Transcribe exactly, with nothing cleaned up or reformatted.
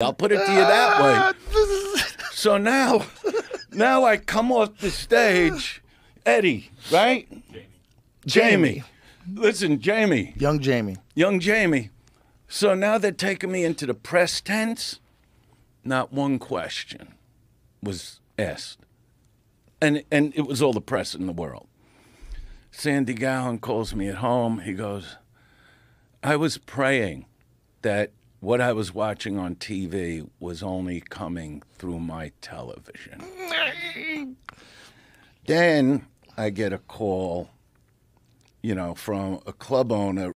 I'll put it to you that way. So now, now I come off the stage, Eddie, right? Jamie. Jamie. Listen, Jamie. Young Jamie. Young Jamie. So now they're taking me into the press tents. Not one question was asked. And, and it was all the press in the world. Sandy Gowan calls me at home. He goes, I was praying that what I was watching on T V was only coming through my television. Then I get a call, you know, from a club owner.